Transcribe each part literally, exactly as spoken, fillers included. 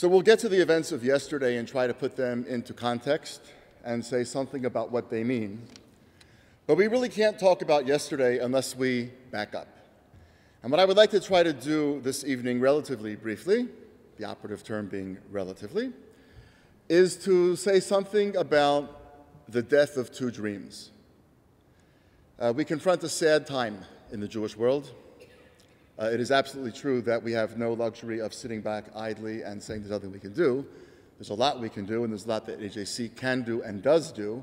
So we'll get to the events of yesterday and try to put them into context and say something about what they mean. But we really can't talk about yesterday unless we back up. And what I would like to try to do this evening relatively briefly, the operative term being relatively, is to say something about the death of two dreams. Uh, we confront a sad time in the Jewish world. Uh, it is absolutely true that we have no luxury of sitting back idly and saying there's nothing we can do. There's a lot we can do, and there's a lot that A J C can do and does do.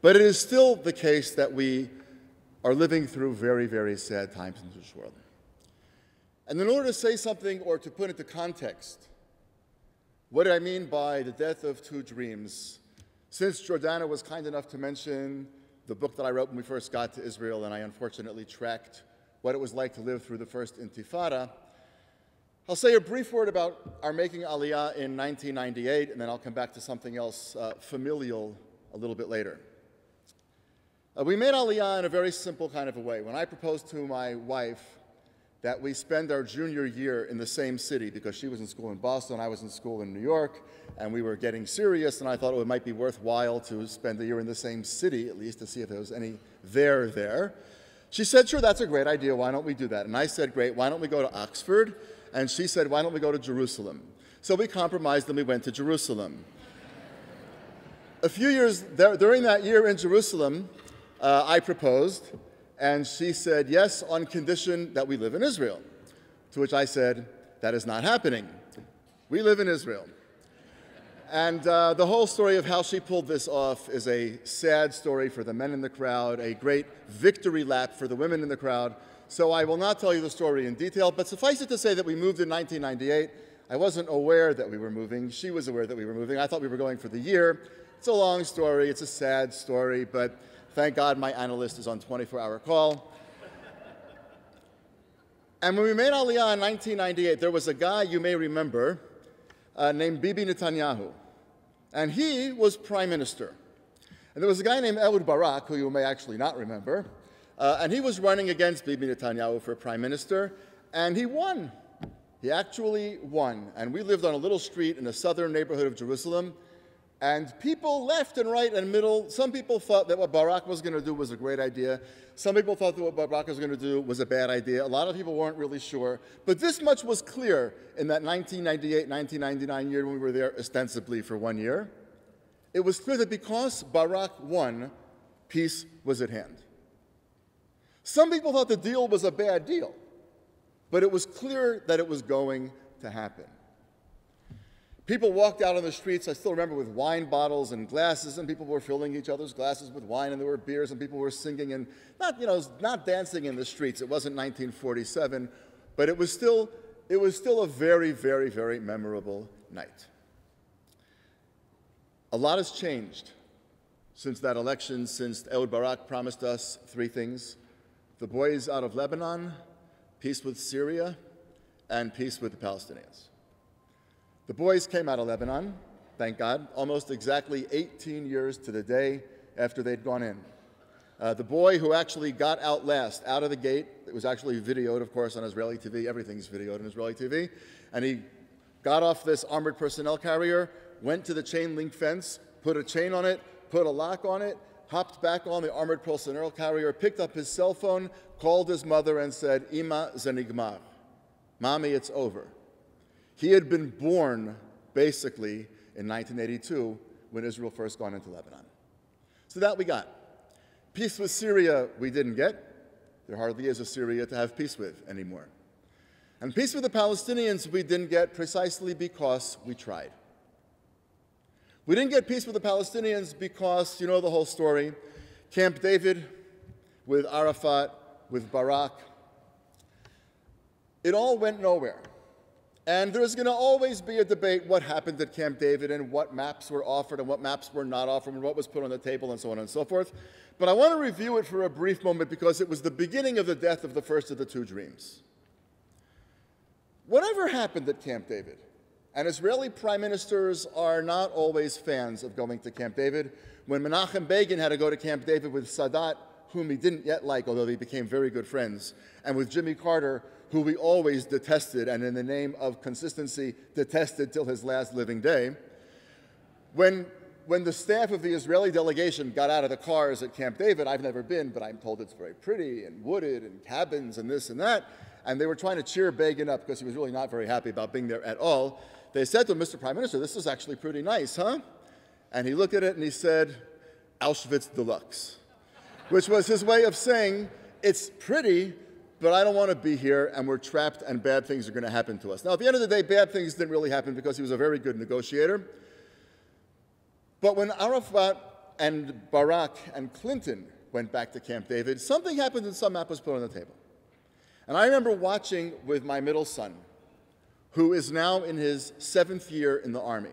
But it is still the case that we are living through very, very sad times in the Jewish world. And in order to say something or to put into context what I mean by the death of two dreams, since Jordana was kind enough to mention the book that I wrote when we first got to Israel, and I unfortunately tracked what it was like to live through the First Intifada, I'll say a brief word about our making Aliyah in nineteen ninety-eight, and then I'll come back to something else uh, familial a little bit later. Uh, we made Aliyah in a very simple kind of a way. When I proposed to my wife that we spend our junior year in the same city, because she was in school in Boston, I was in school in New York, and we were getting serious, and I thought it might be worthwhile to spend a year in the same city, at least to see if there was any there there. She said, sure, that's a great idea, why don't we do that? And I said, great, why don't we go to Oxford? And she said, why don't we go to Jerusalem? So we compromised and we went to Jerusalem. A few years, there, during that year in Jerusalem, uh, I proposed, and she said, yes, on condition that we live in Israel. To which I said, that is not happening. We live in Israel. And uh, the whole story of how she pulled this off is a sad story for the men in the crowd, a great victory lap for the women in the crowd. So I will not tell you the story in detail, but suffice it to say that we moved in nineteen ninety-eight. I wasn't aware that we were moving. She was aware that we were moving. I thought we were going for the year. It's a long story. It's a sad story, but thank God my analyst is on twenty-four hour call. And when we made Aliyah in nineteen ninety-eight, there was a guy you may remember uh, named Bibi Netanyahu. And he was prime minister. And there was a guy named Ehud Barak, who you may actually not remember. Uh, and he was running against Bibi Netanyahu for prime minister, and he won. He actually won. And we lived on a little street in the southern neighborhood of Jerusalem, and people left and right and middle, some people thought that what Barak was going to do was a great idea. Some people thought that what Barak was going to do was a bad idea. A lot of people weren't really sure. But this much was clear in that nineteen ninety-eight, nineteen ninety-nine year when we were there ostensibly for one year. It was clear that because Barak won, peace was at hand. Some people thought the deal was a bad deal, but it was clear that it was going to happen. People walked out on the streets, I still remember, with wine bottles and glasses, and people were filling each other's glasses with wine, and there were beers, and people were singing, and not, you know, not dancing in the streets. It wasn't nineteen forty-seven, but it was still, it was still a very, very, very memorable night. A lot has changed since that election, since Ehud Barak promised us three things: the boys out of Lebanon, peace with Syria, and peace with the Palestinians. The boys came out of Lebanon, thank God, almost exactly eighteen years to the day after they'd gone in. Uh, the boy who actually got out last, out of the gate, it was actually videoed, of course, on Israeli T V. Everything's videoed on Israeli T V. And he got off this armored personnel carrier, went to the chain link fence, put a chain on it, put a lock on it, hopped back on the armored personnel carrier, picked up his cell phone, called his mother and said, Ima Zenigmar, Mommy, it's over. He had been born, basically, in nineteen eighty-two when Israel first gone into Lebanon. So that we got. Peace with Syria we didn't get. There hardly is a Syria to have peace with anymore. And peace with the Palestinians we didn't get precisely because we tried. We didn't get peace with the Palestinians because, you know the whole story, Camp David with Arafat, with Barak, it all went nowhere. And there's going to always be a debate what happened at Camp David and what maps were offered and what maps were not offered and what was put on the table and so on and so forth. But I want to review it for a brief moment because it was the beginning of the death of the first of the two dreams. Whatever happened at Camp David, and Israeli prime ministers are not always fans of going to Camp David. When Menachem Begin had to go to Camp David with Sadat, whom he didn't yet like, although they became very good friends, and with Jimmy Carter, who we always detested, and in the name of consistency, detested till his last living day. When, when the staff of the Israeli delegation got out of the cars at Camp David, I've never been, but I'm told it's very pretty and wooded and cabins and this and that, and they were trying to cheer Begin up because he was really not very happy about being there at all. They said to him, "Mister Prime Minister, this is actually pretty nice, huh?" And he looked at it and he said, "Auschwitz Deluxe," which was his way of saying, it's pretty, but I don't want to be here, and we're trapped, and bad things are going to happen to us. Now, at the end of the day, bad things didn't really happen because he was a very good negotiator. But when Arafat and Barak and Clinton went back to Camp David, something happened and some map was put on the table. And I remember watching with my middle son, who is now in his seventh year in the Army,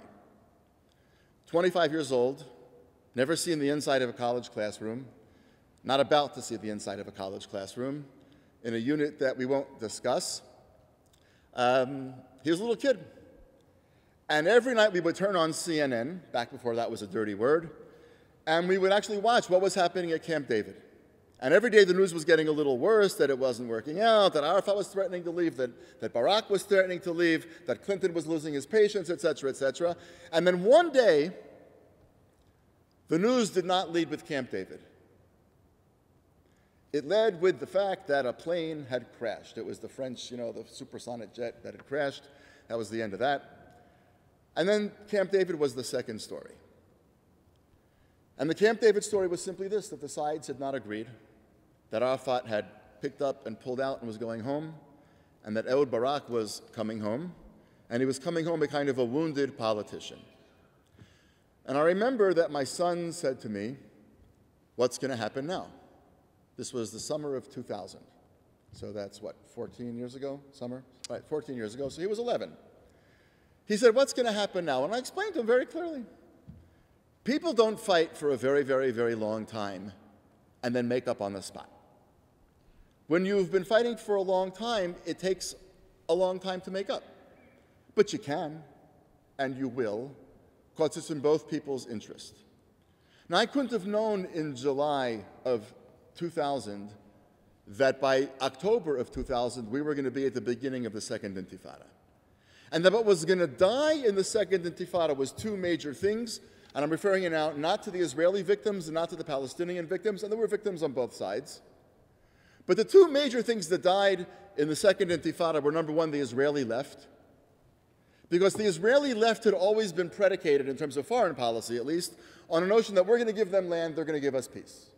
twenty-five years old, never seen the inside of a college classroom, not about to see the inside of a college classroom, in a unit that we won't discuss. Um, he was a little kid. And every night we would turn on C N N, back before that was a dirty word, and we would actually watch what was happening at Camp David. And every day the news was getting a little worse, that it wasn't working out, that Arafat was threatening to leave, that, that Barak was threatening to leave, that Clinton was losing his patience, et cetera, et cetera. And then one day, the news did not lead with Camp David. It led with the fact that a plane had crashed. It was the French, you know, the supersonic jet that had crashed. That was the end of that. And then Camp David was the second story. And the Camp David story was simply this, that the sides had not agreed, that Arafat had picked up and pulled out and was going home, and that Ehud Barak was coming home, and he was coming home a kind of a wounded politician. And I remember that my son said to me, "What's going to happen now?" This was the summer of two thousand. So that's what, fourteen years ago, summer? Right, fourteen years ago, so he was eleven. He said, "What's going to happen now?" And I explained to him very clearly. People don't fight for a very, very, very long time and then make up on the spot. When you've been fighting for a long time, it takes a long time to make up. But you can, and you will, because it's in both people's interest. Now, I couldn't have known in July of two thousand, that by October of two thousand, we were going to be at the beginning of the Second Intifada. And that what was going to die in the Second Intifada was two major things, and I'm referring now not to the Israeli victims and not to the Palestinian victims, and there were victims on both sides. But the two major things that died in the Second Intifada were, number one, the Israeli left, because the Israeli left had always been predicated, in terms of foreign policy at least, on a notion that we're going to give them land, they're going to give us peace.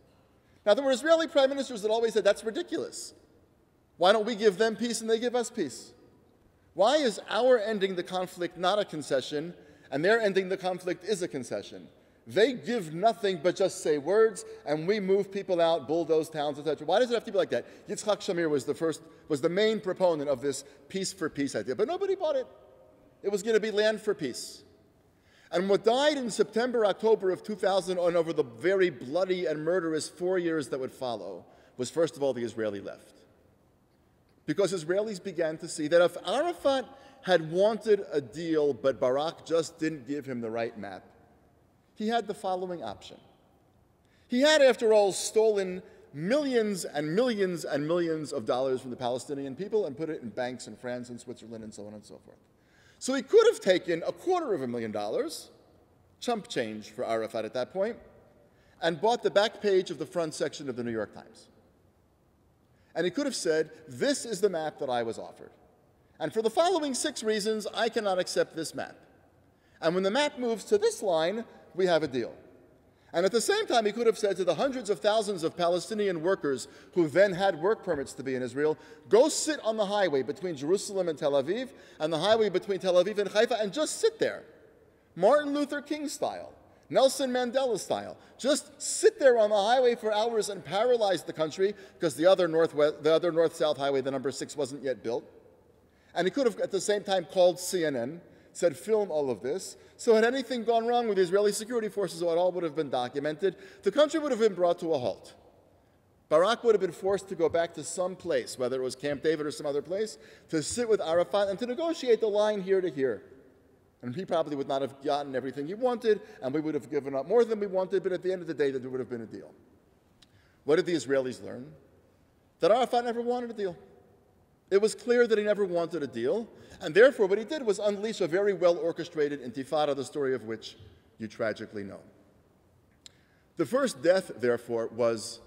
Now, there were Israeli prime ministers that always said, that's ridiculous. Why don't we give them peace and they give us peace? Why is our ending the conflict not a concession and their ending the conflict is a concession? They give nothing but just say words, and we move people out, bulldoze towns, et cetera. Why does it have to be like that? Yitzhak Shamir was the first, was the main proponent of this peace for peace idea, but nobody bought it. It was going to be land for peace. And what died in September, October of two thousand, and over the very bloody and murderous four years that would follow, was first of all the Israeli left. Because Israelis began to see that if Arafat had wanted a deal, but Barak just didn't give him the right map, he had the following option. He had, after all, stolen millions and millions and millions of dollars from the Palestinian people and put it in banks in France and Switzerland and so on and so forth. So he could have taken a quarter of a million dollars, chump change for Arafat at that point, and bought the back page of the front section of the New York Times. And he could have said, this is the map that I was offered. And for the following six reasons, I cannot accept this map. And when the map moves to this line, we have a deal. And at the same time, he could have said to the hundreds of thousands of Palestinian workers who then had work permits to be in Israel, go sit on the highway between Jerusalem and Tel Aviv, and the highway between Tel Aviv and Haifa, and just sit there. Martin Luther King style, Nelson Mandela style. Just sit there on the highway for hours and paralyze the country, because the other northwest, the other north-south highway, the number six, wasn't yet built. And he could have, at the same time, called C N N, said film all of this. So had anything gone wrong with the Israeli security forces, it all would have been documented. The country would have been brought to a halt. Barak would have been forced to go back to some place, whether it was Camp David or some other place, to sit with Arafat and to negotiate the line here to here. And he probably would not have gotten everything he wanted, and we would have given up more than we wanted, but at the end of the day, there would have been a deal. What did the Israelis learn? That Arafat never wanted a deal. It was clear that he never wanted a deal, and therefore what he did was unleash a very well-orchestrated intifada, the story of which you tragically know. The first death, therefore, was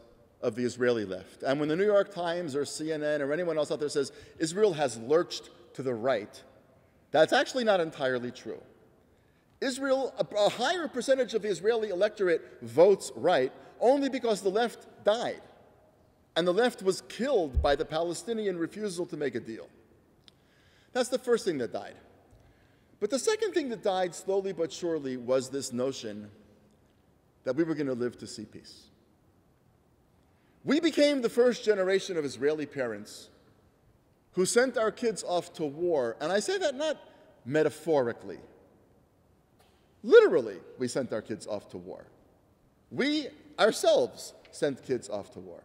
of the Israeli left. And when the New York Times or C N N or anyone else out there says, Israel has lurched to the right, that's actually not entirely true. Israel, a higher percentage of the Israeli electorate votes right only because the left died. And the left was killed by the Palestinian refusal to make a deal. That's the first thing that died. But the second thing that died slowly but surely was this notion that we were going to live to see peace. We became the first generation of Israeli parents who sent our kids off to war, and I say that not metaphorically. Literally, we sent our kids off to war. We ourselves sent kids off to war.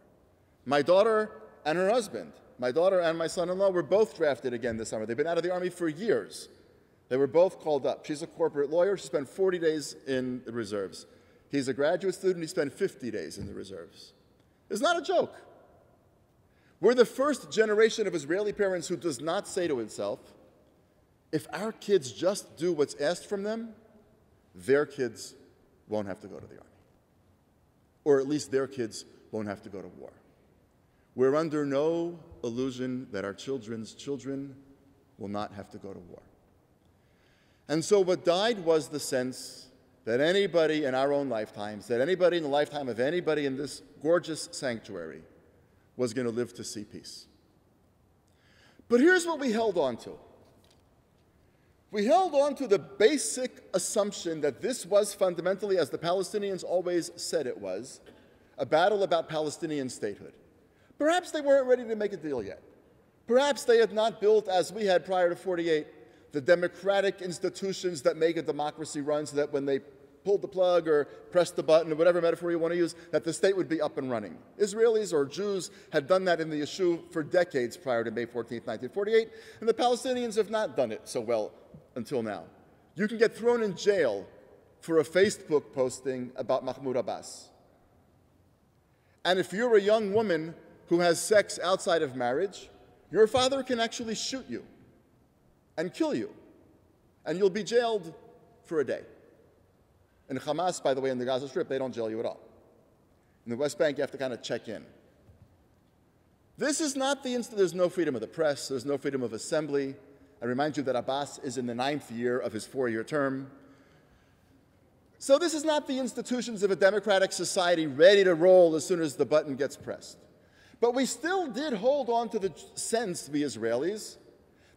My daughter and her husband, my daughter and my son-in-law were both drafted again this summer. They've been out of the Army for years. They were both called up. She's a corporate lawyer. She spent forty days in the reserves. He's a graduate student. He spent fifty days in the reserves. It's not a joke. We're the first generation of Israeli parents who does not say to itself, if our kids just do what's asked from them, their kids won't have to go to the Army. Or at least their kids won't have to go to war. We're under no illusion that our children's children will not have to go to war. And so what died was the sense that anybody in our own lifetimes, that anybody in the lifetime of anybody in this gorgeous sanctuary was going to live to see peace. But here's what we held on to. We held on to the basic assumption that this was fundamentally, as the Palestinians always said it was, a battle about Palestinian statehood. Perhaps they weren't ready to make a deal yet. Perhaps they had not built, as we had prior to forty-eight, the democratic institutions that make a democracy run so that when they pulled the plug or pressed the button or whatever metaphor you want to use, that the state would be up and running. Israelis or Jews had done that in the Yishuv for decades prior to May fourteenth, nineteen forty-eight, and the Palestinians have not done it so well until now. You can get thrown in jail for a Facebook posting about Mahmoud Abbas. And if you're a young woman who has sex outside of marriage, your father can actually shoot you and kill you, and you'll be jailed for a day. And Hamas, by the way, in the Gaza Strip, they don't jail you at all. In the West Bank, you have to kind of check in. This is not the instant. There's no freedom of the press. There's no freedom of assembly. I remind you that Abbas is in the ninth year of his four-year term. So this is not the institutions of a democratic society ready to roll as soon as the button gets pressed. But we still did hold on to the sense, we Israelis,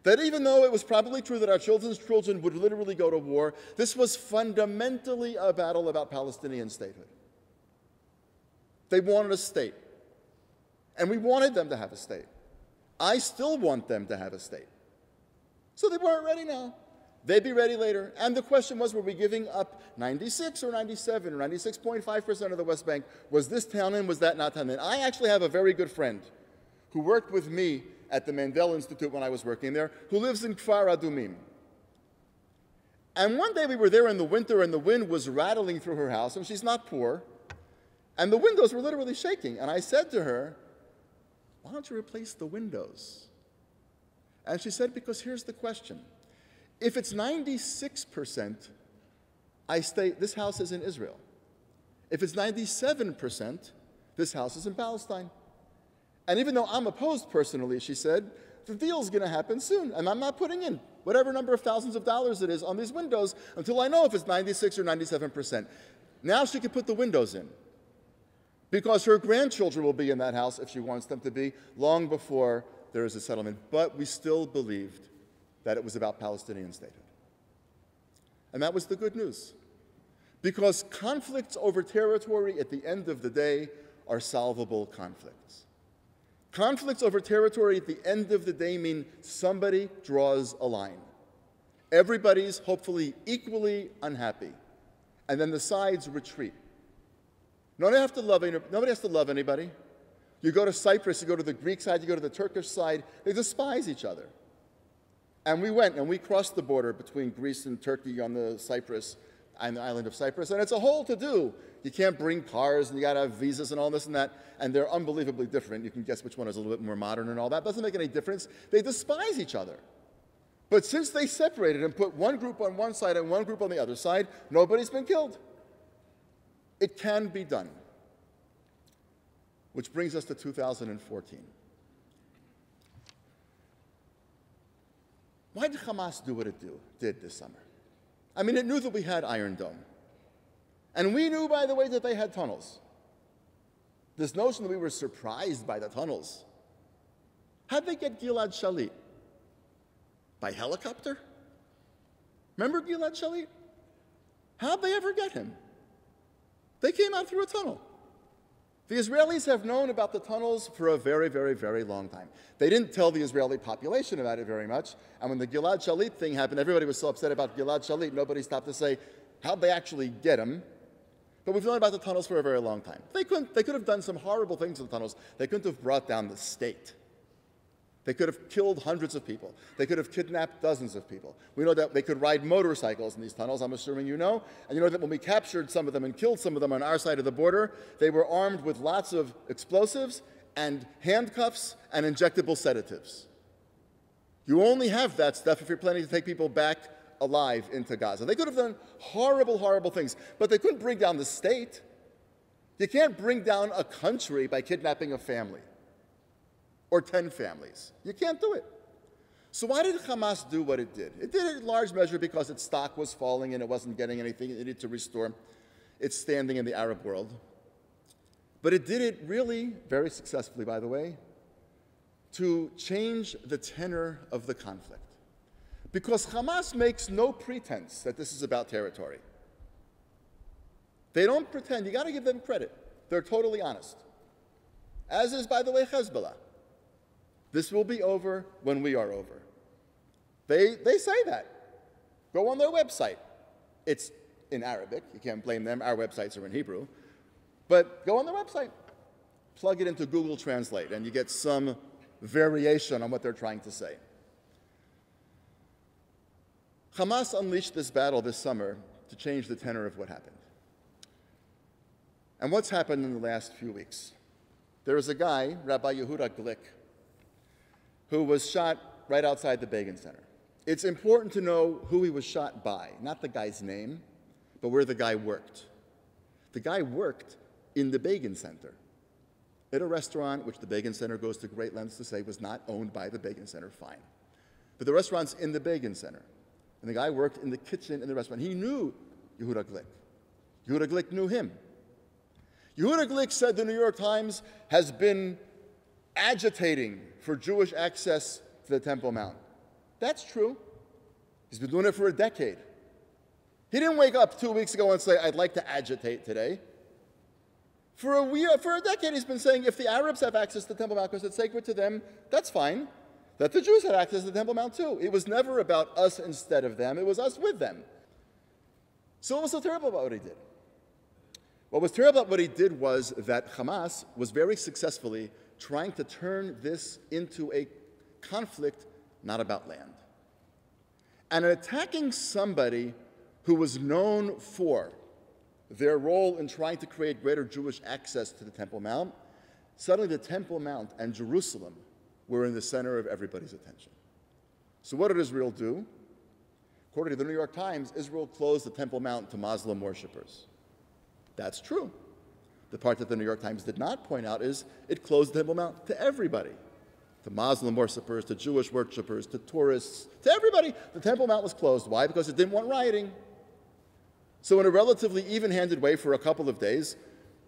that even though it was probably true that our children's children would literally go to war, this was fundamentally a battle about Palestinian statehood. They wanted a state, and we wanted them to have a state. I still want them to have a state. So they weren't ready now. They'd be ready later. And the question was, were we giving up ninety-six or ninety-seven or ninety-six point five percent of the West Bank? Was this town in? Was that not town in? I actually have a very good friend who worked with me at the Mandel Institute when I was working there, who lives in Kfar Adumim. And one day we were there in the winter and the wind was rattling through her house, and she's not poor, and the windows were literally shaking. And I said to her, why don't you replace the windows? And she said, because here's the question. If it's ninety-six percent, I stay, this house is in Israel. If it's ninety-seven percent, this house is in Palestine. And even though I'm opposed personally, she said, the deal's going to happen soon, and I'm not putting in whatever number of thousands of dollars it is on these windows until I know if it's ninety-six or ninety-seven percent. Now she can put the windows in because her grandchildren will be in that house if she wants them to be long before there is a settlement. But we still believed that it was about Palestinian statehood. And that was the good news, because conflicts over territory at the end of the day are solvable conflicts. Conflicts over territory at the end of the day mean somebody draws a line. Everybody's hopefully equally unhappy, and then the sides retreat. Nobody has to love, nobody has to love anybody. You go to Cyprus, you go to the Greek side, you go to the Turkish side, they despise each other. And we went and we crossed the border between Greece and Turkey on the Cyprus, on the island of Cyprus, and it's a whole to-do. you can't bring cars, and you got to have visas and all this and that, and they're unbelievably different. You can guess which one is a little bit more modern and all that. Doesn't make any difference. They despise each other. But since they separated and put one group on one side and one group on the other side, nobody's been killed. It can be done. Which brings us to two thousand fourteen. Why did Hamas do what it do, did this summer? I mean, it knew that we had Iron Dome. And we knew, by the way, that they had tunnels. This notion that we were surprised by the tunnels. How'd they get Gilad Shalit? By helicopter? Remember Gilad Shalit? How'd they ever get him? They came out through a tunnel. The Israelis have known about the tunnels for a very, very, very long time. They didn't tell the Israeli population about it very much. And when the Gilad Shalit thing happened, everybody was so upset about Gilad Shalit, nobody stopped to say, how'd they actually get him? But we've known about the tunnels for a very long time. They, couldn't, they could have done some horrible things in the tunnels. They couldn't have brought down the state. They could have killed hundreds of people. They could have kidnapped dozens of people. We know that they could ride motorcycles in these tunnels, I'm assuming you know. And you know that when we captured some of them and killed some of them on our side of the border, they were armed with lots of explosives and handcuffs and injectable sedatives. You only have that stuff if you're planning to take people back alive into Gaza. They could have done horrible, horrible things, but they couldn't bring down the state. You can't bring down a country by kidnapping a family. Or ten families. You can't do it. So why did Hamas do what it did? It did it in large measure because its stock was falling and it wasn't getting anything it needed to restore its standing in the Arab world. But it did it really, very successfully by the way, to change the tenor of the conflict. Because Hamas makes no pretense that this is about territory. They don't pretend. You got to give them credit. They're totally honest. As is, by the way, Hezbollah. This will be over when we are over. They, they say that. Go on their website. It's in Arabic. You can't blame them. Our websites are in Hebrew. But go on their website. Plug it into Google Translate, and you get some variation on what they're trying to say. Hamas unleashed this battle this summer to change the tenor of what happened. And what's happened in the last few weeks? There is a guy, Rabbi Yehuda Glick, who was shot right outside the Begin Center. It's important to know who he was shot by, not the guy's name, but where the guy worked. The guy worked in the Begin Center, at a restaurant which the Begin Center goes to great lengths to say was not owned by the Begin Center, fine. But the restaurant's in the Begin Center, and the guy worked in the kitchen in the restaurant. He knew Yehuda Glick. Yehuda Glick knew him. Yehuda Glick said the New York Times has been agitating for Jewish access to the Temple Mount. That's true. He's been doing it for a decade. He didn't wake up two weeks ago and say, I'd like to agitate today. For a, wee for a decade, he's been saying, if the Arabs have access to the Temple Mount because it's sacred to them, that's fine. That the Jews had access to the Temple Mount too. It was never about us instead of them. It was us with them. So what was so terrible about what he did? What was terrible about what he did was that Hamas was very successfully trying to turn this into a conflict not about land. And attacking somebody who was known for their role in trying to create greater Jewish access to the Temple Mount, suddenly the Temple Mount and Jerusalem were in the center of everybody's attention. So what did Israel do? According to the New York Times, Israel closed the Temple Mount to Muslim worshipers. That's true. The part that the New York Times did not point out is it closed the Temple Mount to everybody. To Muslim worshippers, to Jewish worshippers, to tourists, to everybody. The Temple Mount was closed. Why? Because it didn't want rioting. So in a relatively even-handed way for a couple of days,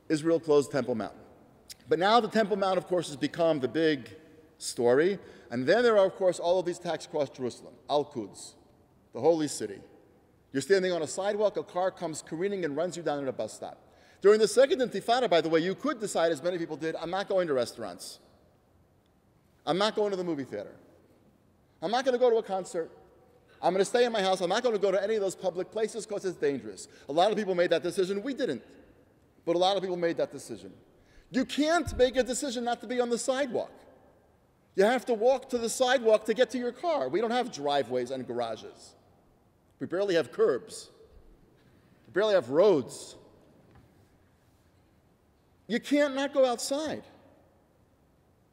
Israel closed Temple Mount. But now the Temple Mount, of course, has become the big story. And then there are, of course, all of these attacks across Jerusalem. Al-Quds, the holy city. You're standing on a sidewalk, a car comes careening and runs you down at a bus stop. During the Second Intifada, by the way, you could decide, as many people did, I'm not going to restaurants. I'm not going to the movie theater. I'm not going to go to a concert. I'm going to stay in my house. I'm not going to go to any of those public places because it's dangerous. A lot of people made that decision. We didn't. But a lot of people made that decision. You can't make a decision not to be on the sidewalk. You have to walk to the sidewalk to get to your car. We don't have driveways and garages. We barely have curbs. We barely have roads. You can't not go outside.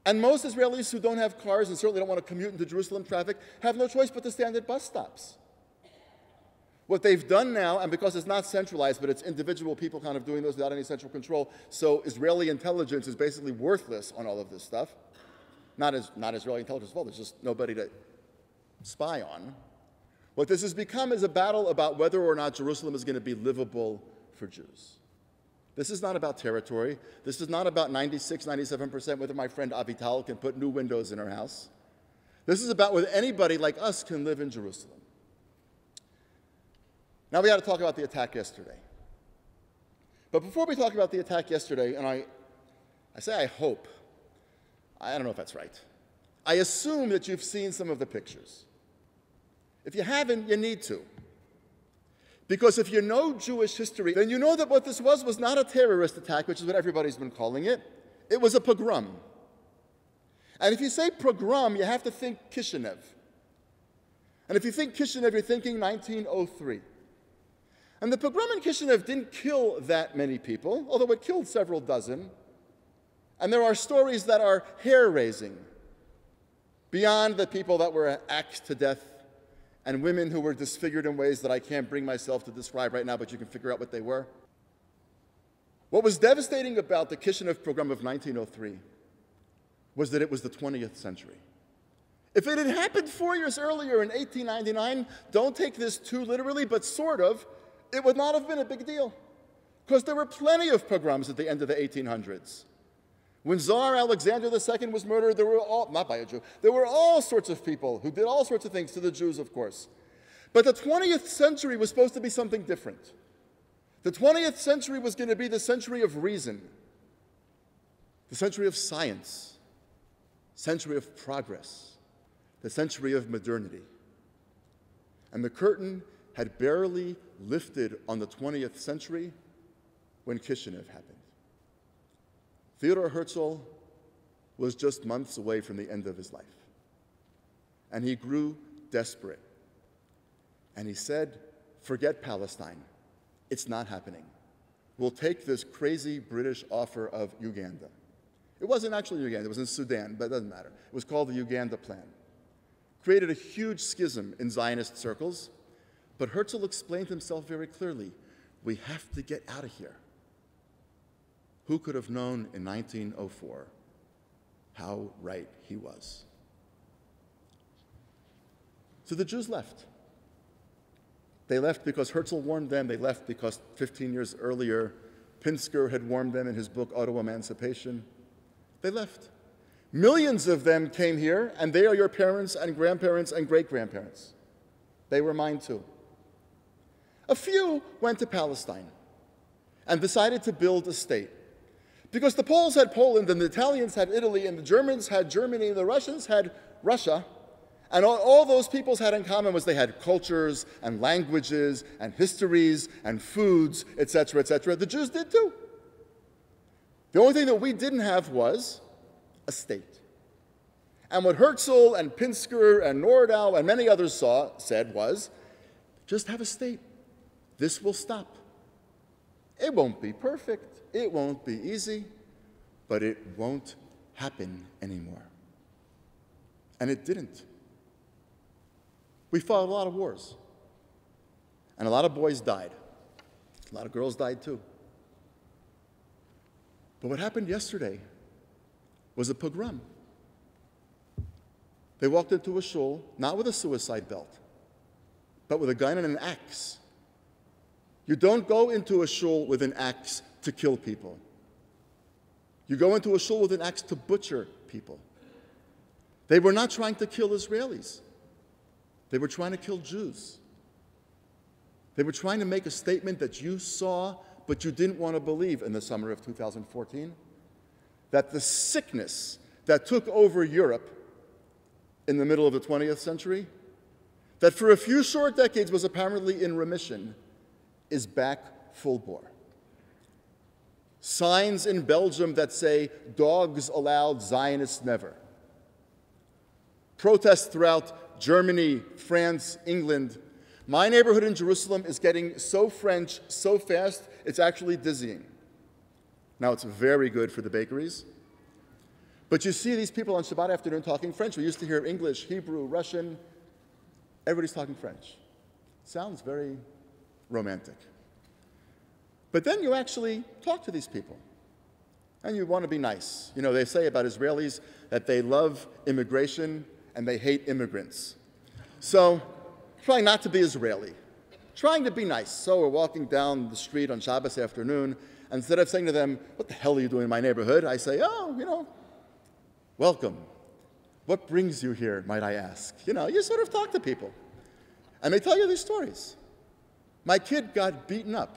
And most Israelis who don't have cars and certainly don't want to commute into Jerusalem traffic have no choice but to stand at bus stops. What they've done now, and because it's not centralized, but it's individual people kind of doing this without any central control, so Israeli intelligence is basically worthless on all of this stuff. Not, as, not Israeli intelligence at all, there's just nobody to spy on. What this has become is a battle about whether or not Jerusalem is going to be livable for Jews. This is not about territory. This is not about ninety-six, ninety-seven percent whether my friend Avital can put new windows in her house. This is about whether anybody like us can live in Jerusalem. Now we got to talk about the attack yesterday. But before we talk about the attack yesterday, and I, I say I hope, I don't know if that's right. I assume that you've seen some of the pictures. If you haven't, you need to. Because if you know Jewish history, then you know that what this was was not a terrorist attack, which is what everybody's been calling it. It was a pogrom. And if you say pogrom, you have to think Kishinev. And if you think Kishinev, you're thinking nineteen oh three. And the pogrom in Kishinev didn't kill that many people, although it killed several dozen. And there are stories that are hair-raising beyond the people that were axed to death and women who were disfigured in ways that I can't bring myself to describe right now, but you can figure out what they were. What was devastating about the Kishinev pogrom of nineteen oh three was that it was the twentieth century. If it had happened four years earlier in eighteen ninety-nine, don't take this too literally, but sort of, it would not have been a big deal. Because there were plenty of pogroms at the end of the eighteen hundreds. When Tsar Alexander the Second was murdered, there were all, not by a Jew, there were all sorts of people who did all sorts of things to the Jews, of course. But the twentieth century was supposed to be something different. The twentieth century was going to be the century of reason, the century of science, century of progress, the century of modernity. And the curtain had barely lifted on the twentieth century when Kishinev happened. Theodor Herzl was just months away from the end of his life. And he grew desperate. And he said, forget Palestine. It's not happening. We'll take this crazy British offer of Uganda. It wasn't actually Uganda, it was in Sudan, but it doesn't matter. It was called the Uganda Plan. Created a huge schism in Zionist circles. But Herzl explained himself very clearly. We have to get out of here. Who could have known in nineteen oh four how right he was? So the Jews left. They left because Herzl warned them. They left because fifteen years earlier, Pinsker had warned them in his book, Auto-Emancipation. They left. Millions of them came here, and they are your parents and grandparents and great-grandparents. They were mine too. A few went to Palestine and decided to build a state. Because the Poles had Poland, and the Italians had Italy, and the Germans had Germany, and the Russians had Russia, and all, all those peoples had in common was they had cultures, and languages, and histories, and foods, et cetera, et cetera. The Jews did too. The only thing that we didn't have was a state. And what Herzl and Pinsker and Nordau and many others saw, said was, just have a state. This will stop. It won't be perfect. It won't be easy. But it won't happen anymore. And it didn't. We fought a lot of wars. And a lot of boys died. A lot of girls died too. But what happened yesterday was a pogrom. They walked into a shul, not with a suicide belt, but with a gun and an axe. You don't go into a shul with an axe to kill people. You go into a shul with an axe to butcher people. They were not trying to kill Israelis. They were trying to kill Jews. They were trying to make a statement that you saw, but you didn't want to believe in the summer of two thousand fourteen, that the sickness that took over Europe in the middle of the twentieth century, that for a few short decades was apparently in remission, is back full bore. Signs in Belgium that say, dogs allowed, Zionists never. Protests throughout Germany, France, England. My neighborhood in Jerusalem is getting so French so fast, it's actually dizzying. Now it's very good for the bakeries. But you see these people on Shabbat afternoon talking French. We used to hear English, Hebrew, Russian. Everybody's talking French. Sounds very romantic. But then you actually talk to these people. And you want to be nice. You know, they say about Israelis that they love immigration and they hate immigrants. So try not to be Israeli. Trying to be nice. So we're walking down the street on Shabbos afternoon. Instead of saying to them, what the hell are you doing in my neighborhood? I say, oh, you know, welcome. What brings you here, might I ask? You know, you sort of talk to people. And they tell you these stories. My kid got beaten up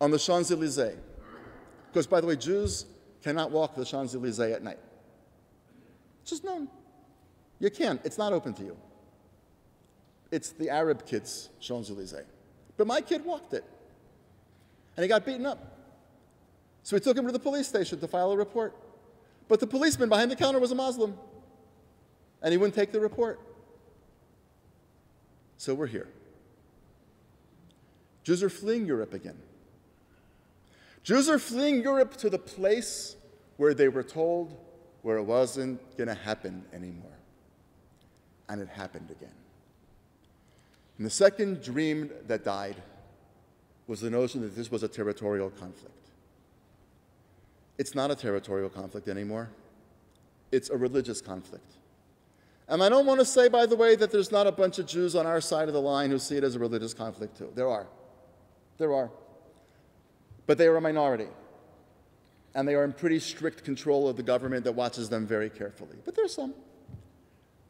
on the Champs Elysees. Because, by the way, Jews cannot walk the Champs-Elysees at night. It's just known. You can't. It's not open to you. It's the Arab kids' Champs-Elysees. But my kid walked it. And he got beaten up. So we took him to the police station to file a report. But the policeman behind the counter was a Muslim. And he wouldn't take the report. So we're here. Jews are fleeing Europe again. Jews are fleeing Europe to the place where they were told where it wasn't going to happen anymore. And it happened again. And the second dream that died was the notion that this was a territorial conflict. It's not a territorial conflict anymore. It's a religious conflict. And I don't want to say, by the way, that there's not a bunch of Jews on our side of the line who see it as a religious conflict, too. There are. There are. But they are a minority, and they are in pretty strict control of the government that watches them very carefully. But there's some.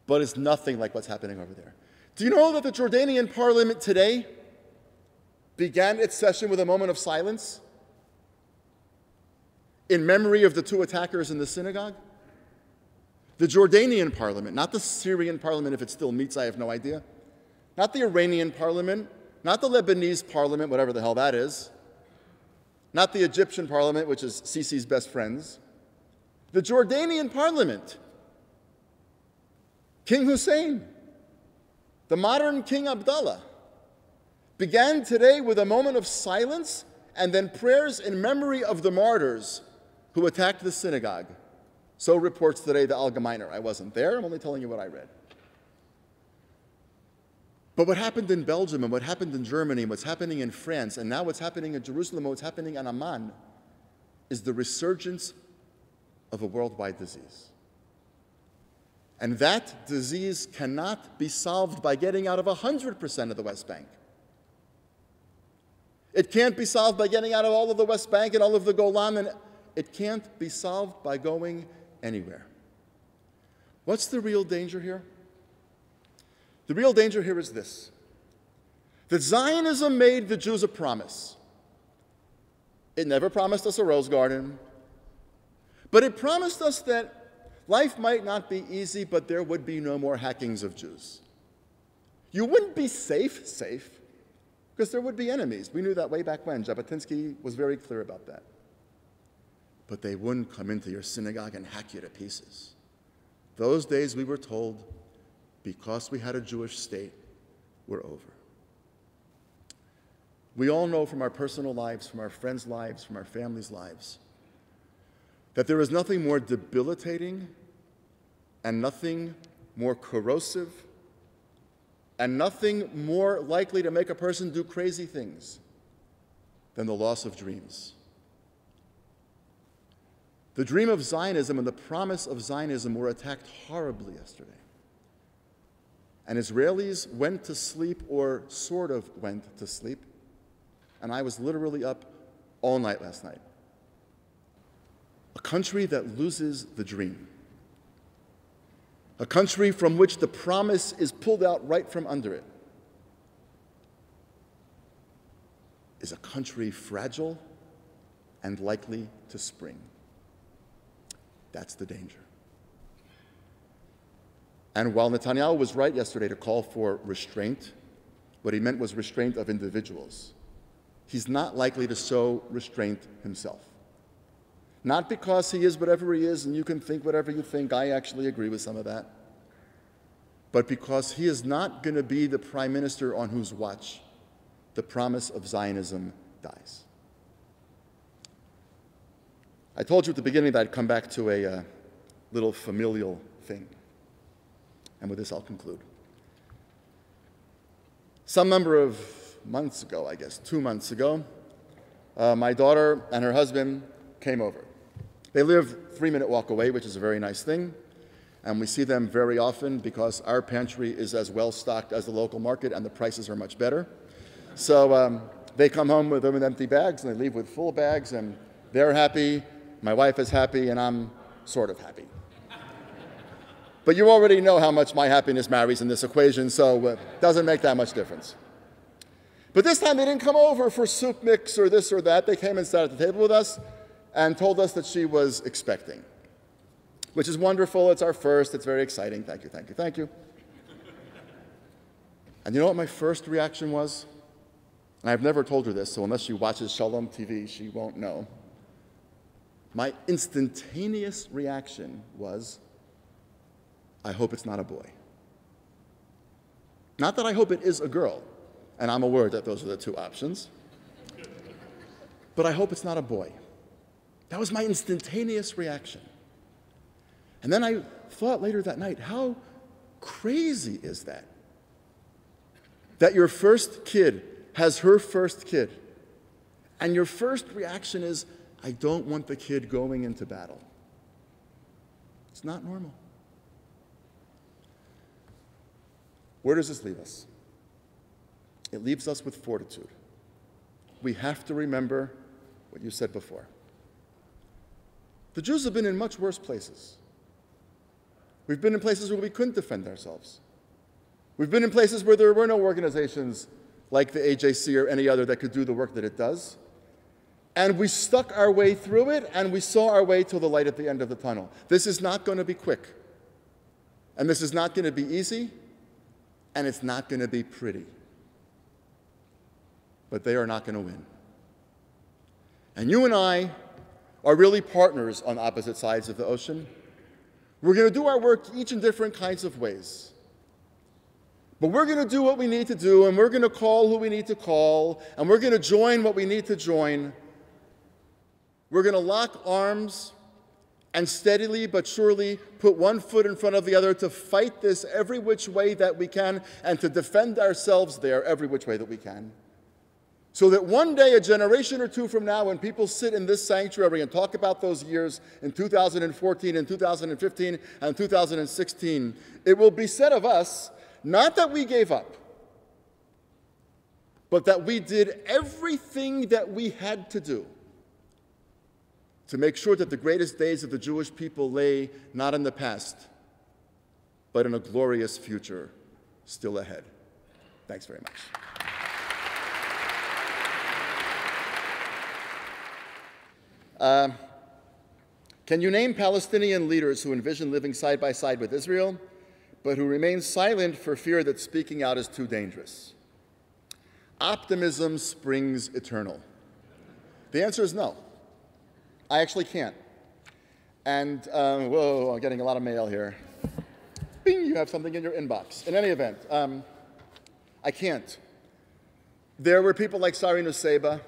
But it's nothing like what's happening over there. Do you know that the Jordanian parliament today began its session with a moment of silence in memory of the two attackers in the synagogue? The Jordanian parliament, not the Syrian parliament, if it still meets, I have no idea. Not the Iranian parliament, not the Lebanese parliament, whatever the hell that is. Not the Egyptian parliament, which is Sisi's best friends. The Jordanian parliament. King Hussein, the modern King Abdullah, began today with a moment of silence and then prayers in memory of the martyrs who attacked the synagogue. So reports today the Al-Gemeiner. I wasn't there. I'm only telling you what I read. But what happened in Belgium and what happened in Germany and what's happening in France and now what's happening in Jerusalem and what's happening in Amman is the resurgence of a worldwide disease. And that disease cannot be solved by getting out of one hundred percent of the West Bank. It can't be solved by getting out of all of the West Bank and all of the Golan. And it can't be solved by going anywhere. What's the real danger here? The real danger here is this, that Zionism made the Jews a promise. It never promised us a rose garden, but it promised us that life might not be easy, but there would be no more hackings of Jews. You wouldn't be safe, safe, because there would be enemies. We knew that way back when. Jabotinsky was very clear about that. But they wouldn't come into your synagogue and hack you to pieces. Those days we were told, because we had a Jewish state, we're over. We all know from our personal lives, from our friends' lives, from our families' lives, that there is nothing more debilitating and nothing more corrosive and nothing more likely to make a person do crazy things than the loss of dreams. The dream of Zionism and the promise of Zionism were attacked horribly yesterday. And Israelis went to sleep, or sort of went to sleep. And I was literally up all night last night. A country that loses the dream. A country from which the promise is pulled out right from under it. Is a country fragile and likely to spring. That's the danger. And while Netanyahu was right yesterday to call for restraint, what he meant was restraint of individuals. He's not likely to sow restraint himself. Not because he is whatever he is and you can think whatever you think. I actually agree with some of that. But because he is not going to be the prime minister on whose watch the promise of Zionism dies. I told you at the beginning that I'd come back to a uh, little familial thing. And with this, I'll conclude. Some number of months ago, I guess, two months ago, uh, my daughter and her husband came over. They live a three-minute walk away, which is a very nice thing. And we see them very often because our pantry is as well-stocked as the local market and the prices are much better. So um, they come home with them with empty bags and they leave with full bags and they're happy, my wife is happy, and I'm sort of happy. But you already know how much my happiness marries in this equation, so it doesn't make that much difference. But this time they didn't come over for soup mix or this or that. They came and sat at the table with us and told us that she was expecting, which is wonderful. It's our first. It's very exciting. Thank you, thank you, thank you. And you know what my first reaction was? And I've never told her this, so unless she watches Shalom T V, she won't know. My instantaneous reaction was, I hope it's not a boy. Not that I hope it is a girl, and I'm aware that those are the two options, but I hope it's not a boy. That was my instantaneous reaction. And then I thought later that night, how crazy is that? That your first kid has her first kid, and your first reaction is, I don't want the kid going into battle. It's not normal. Where does this leave us? It leaves us with fortitude. We have to remember what you said before. The Jews have been in much worse places. We've been in places where we couldn't defend ourselves. We've been in places where there were no organizations like the A J C or any other that could do the work that it does. And we stuck our way through it, and we saw our way till the light at the end of the tunnel. This is not going to be quick. And this is not going to be easy. And it's not going to be pretty. But they are not going to win. And you and I are really partners on opposite sides of the ocean. We're going to do our work each in different kinds of ways. But we're going to do what we need to do, and we're going to call who we need to call, and we're going to join what we need to join. We're going to lock arms and steadily but surely put one foot in front of the other to fight this every which way that we can and to defend ourselves there every which way that we can. So that one day, a generation or two from now, when people sit in this sanctuary and talk about those years in two thousand fourteen and two thousand fifteen and two thousand sixteen, it will be said of us, not that we gave up, but that we did everything that we had to do to make sure that the greatest days of the Jewish people lay not in the past, but in a glorious future still ahead. Thanks very much. Uh, can you name Palestinian leaders who envision living side by side with Israel, but who remain silent for fear that speaking out is too dangerous? Optimism springs eternal. The answer is no. I actually can't. And, um, whoa, I'm getting a lot of mail here. Bing, you have something in your inbox. In any event, um, I can't. There were people like Sari Nusseibeh,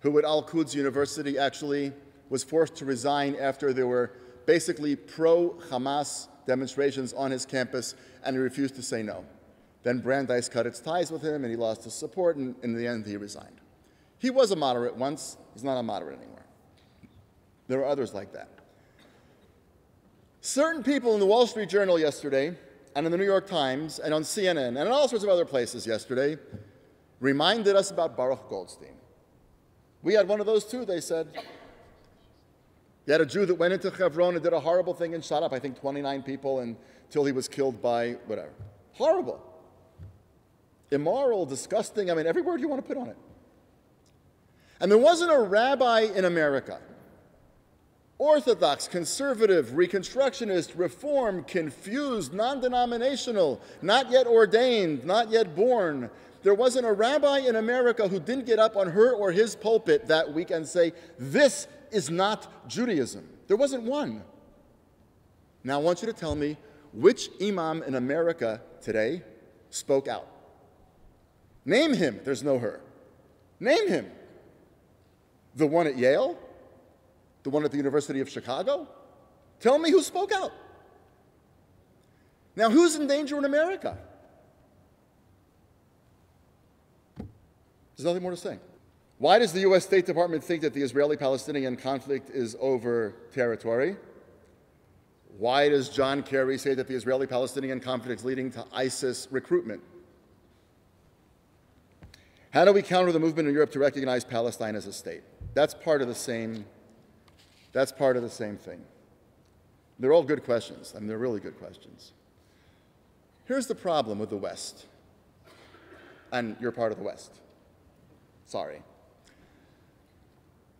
who at Al-Quds University actually was forced to resign after there were basically pro-Hamas demonstrations on his campus, and he refused to say no. Then Brandeis cut its ties with him, and he lost his support, and in the end, he resigned. He was a moderate once. He's not a moderate anymore. There are others like that. Certain people in the Wall Street Journal yesterday, and in the New York Times, and on C N N, and in all sorts of other places yesterday, reminded us about Baruch Goldstein. We had one of those too, they said. You had a Jew that went into Hebron and did a horrible thing and shot up, I think, twenty-nine people until he was killed by whatever. Horrible. Immoral, disgusting. I mean, every word you want to put on it. And there wasn't a rabbi in America, Orthodox, conservative, reconstructionist, reform, confused, non-denominational, not yet ordained, not yet born. There wasn't a rabbi in America who didn't get up on her or his pulpit that week and say, this is not Judaism. There wasn't one. Now I want you to tell me which imam in America today spoke out. Name him. There's no her. Name him. The one at Yale? The one at the University of Chicago? Tell me who spoke out. Now, who's in danger in America? There's nothing more to say. Why does the U S State Department think that the Israeli-Palestinian conflict is over territory? Why does John Kerry say that the Israeli-Palestinian conflict is leading to ISIS recruitment? How do we counter the movement in Europe to recognize Palestine as a state? That's part of the same, that's part of the same thing. They're all good questions. I mean, they're really good questions. Here's the problem with the West, and you're part of the West. Sorry.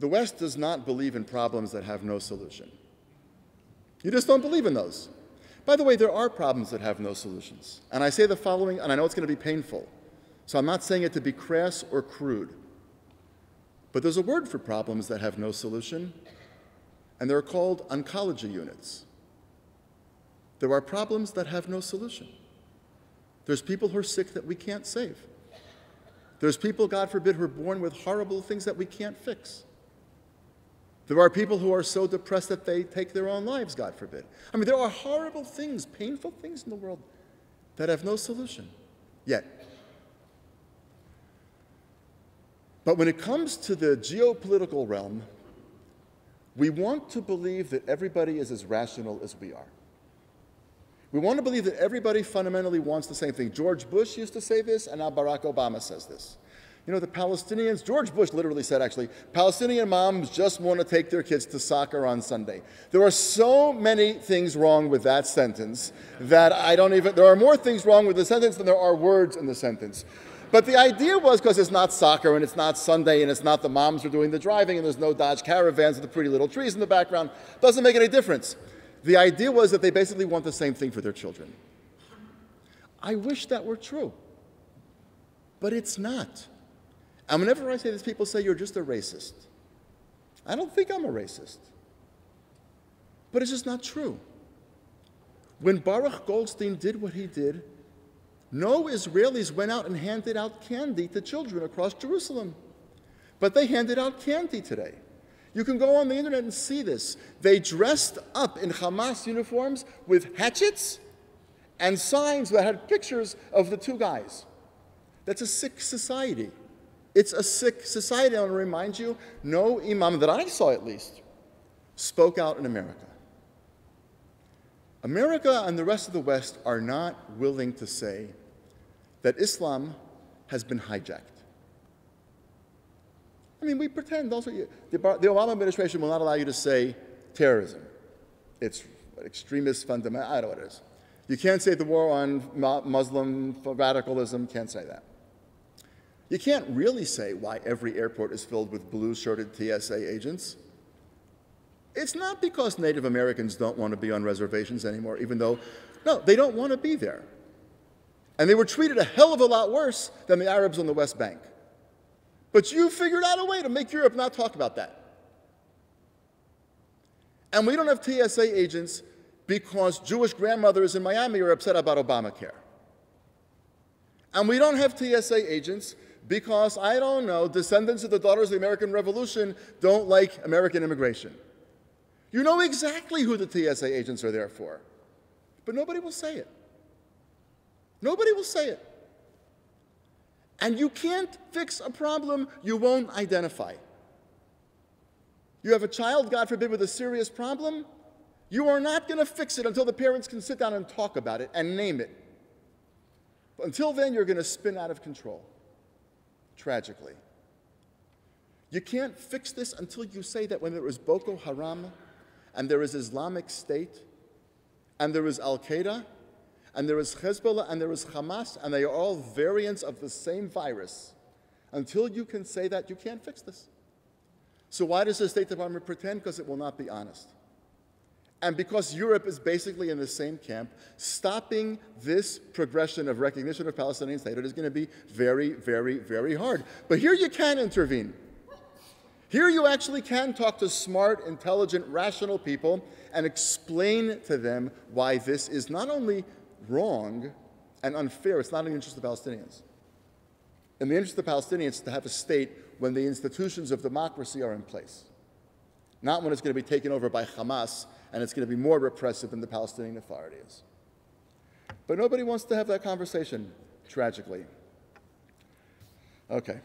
The West does not believe in problems that have no solution. You just don't believe in those. By the way, there are problems that have no solutions. And I say the following, and I know it's going to be painful, so I'm not saying it to be crass or crude. But there's a word for problems that have no solution, and they're called oncology units. There are problems that have no solution. There's people who are sick that we can't save. There's people, God forbid, who are born with horrible things that we can't fix. There are people who are so depressed that they take their own lives, God forbid. I mean, there are horrible things, painful things in the world that have no solution yet. But when it comes to the geopolitical realm, we want to believe that everybody is as rational as we are. We want to believe that everybody fundamentally wants the same thing. George Bush used to say this, and now Barack Obama says this. You know, the Palestinians, George Bush literally said, actually, Palestinian moms just want to take their kids to soccer on Sunday. There are so many things wrong with that sentence that I don't even, there are more things wrong with the sentence than there are words in the sentence. But the idea was, because it's not soccer, and it's not Sunday, and it's not the moms who are doing the driving, and there's no Dodge Caravans with the pretty little trees in the background, doesn't make any difference. The idea was that they basically want the same thing for their children. I wish that were true, but it's not. And whenever I say this, people say, you're just a racist. I don't think I'm a racist, but it's just not true. When Baruch Goldstein did what he did, no Israelis went out and handed out candy to children across Jerusalem, but they handed out candy today. You can go on the internet and see this. They dressed up in Hamas uniforms with hatchets and signs that had pictures of the two guys. That's a sick society. It's a sick society. I want to remind you, no imam that I saw at least spoke out in America. America and the rest of the West are not willing to say that Islam has been hijacked. I mean, we pretend. Also, the Obama administration will not allow you to say terrorism. It's extremist fundamental. I don't know what it is. You can't say the war on Muslim radicalism. Can't say that. You can't really say why every airport is filled with blue-shirted T S A agents. It's not because Native Americans don't want to be on reservations anymore, even though, no, they don't want to be there. And they were treated a hell of a lot worse than the Arabs on the West Bank. But you figured out a way to make Europe not talk about that. And we don't have T S A agents because Jewish grandmothers in Miami are upset about Obamacare. And we don't have T S A agents because, I don't know, descendants of the Daughters of the American Revolution don't like American immigration. You know exactly who the T S A agents are there for. But nobody will say it. Nobody will say it. And you can't fix a problem you won't identify. You have a child, God forbid, with a serious problem. You are not going to fix it until the parents can sit down and talk about it and name it. But until then, you're going to spin out of control, tragically. You can't fix this until you say that when there is Boko Haram, and there is Islamic State, and there is Al-Qaeda, and there is Hezbollah, and there is Hamas, and they are all variants of the same virus. Until you can say that, you can't fix this. So why does the State Department pretend? Because it will not be honest. And because Europe is basically in the same camp, stopping this progression of recognition of Palestinian statehood is going to be very, very, very hard. But here you can intervene. Here you actually can talk to smart, intelligent, rational people and explain to them why this is not only wrong and unfair. It's not in the interest of the Palestinians. In the interest of the Palestinians to have a state when the institutions of democracy are in place. not when it's going to be taken over by Hamas and it's going to be more repressive than the Palestinian Authority is. But nobody wants to have that conversation, tragically. Okay.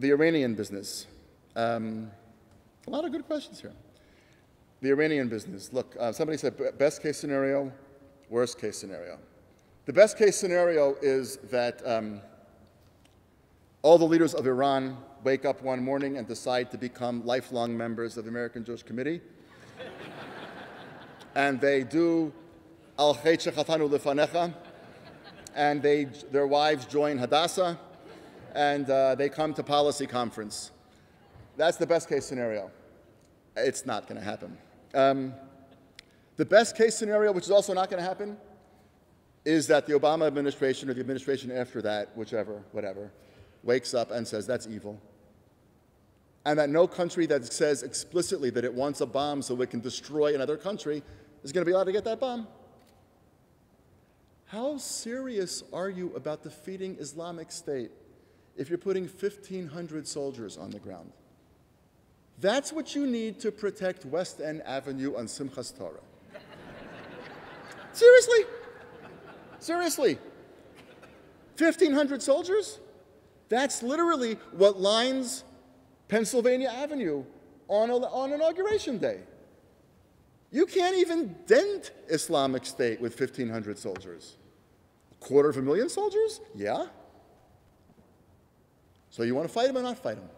The Iranian business. Um, a lot of good questions here. The Iranian business. Look, uh, somebody said best case scenario, worst case scenario. The best case scenario is that um, all the leaders of Iran wake up one morning and decide to become lifelong members of the American Jewish Committee. And they do Al-Khayt Shechatanu Lefanecha, and they, their wives join Hadassah, and uh, they come to policy conference. That's the best case scenario. It's not going to happen. Um, the best case scenario, which is also not going to happen, is that the Obama administration or the administration after that, whichever, whatever, wakes up and says that's evil. And that no country that says explicitly that it wants a bomb so it can destroy another country is going to be allowed to get that bomb. How serious are you about defeating Islamic State if you're putting fifteen hundred soldiers on the ground? That's what you need to protect West End Avenue on Simchas Torah. Seriously? Seriously? fifteen hundred soldiers? That's literally what lines Pennsylvania Avenue on, on Inauguration Day. You can't even dent Islamic State with fifteen hundred soldiers. A quarter of a million soldiers? Yeah. So you want to fight them or not fight them?